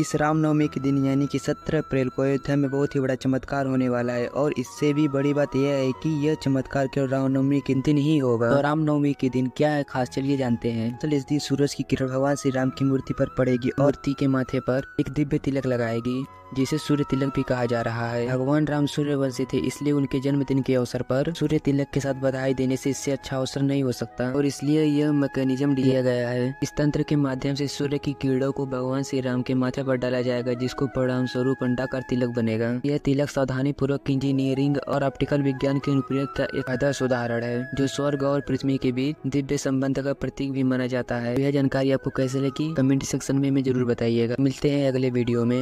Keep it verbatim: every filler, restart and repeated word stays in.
इस राम नवमी के दिन यानी कि सत्रह अप्रैल को अयोध्या में बहुत ही बड़ा चमत्कार होने वाला है। और इससे भी बड़ी बात यह है कि यह चमत्कार केवल राम नवमी के दिन ही होगा। तो राम नवमी के दिन क्या है खास, चलिए जानते हैं। तो इस दिन सूरज की किरण भगवान श्री राम की मूर्ति पर पड़ेगी और मूर्ति के माथे पर एक दिव्य तिलक लगाएगी, जिसे सूर्य तिलक भी कहा जा रहा है। भगवान राम सूर्यवंशी थे, इसलिए उनके जन्मदिन के अवसर पर सूर्य तिलक के साथ बधाई देने से इससे अच्छा अवसर नहीं हो सकता, और इसलिए यह मैकेनिज्म दिया गया है। इस तंत्र के माध्यम से सूर्य की किरणों को भगवान श्री राम के माथे पर डाला जाएगा, जिसको परिणाम स्वरूप अंडाकार तिलक बनेगा। यह तिलक सावधानी पूर्वक इंजीनियरिंग और ऑप्टिकल विज्ञान के अनुप्रयोग का एक आदर्श उदाहरण है, जो स्वर्ग और पृथ्वी के बीच दिव्य संबंध का प्रतीक भी माना जाता है। यह जानकारी आपको कैसे लगी कमेंट सेक्शन में जरूर बताइएगा। मिलते हैं अगले वीडियो में।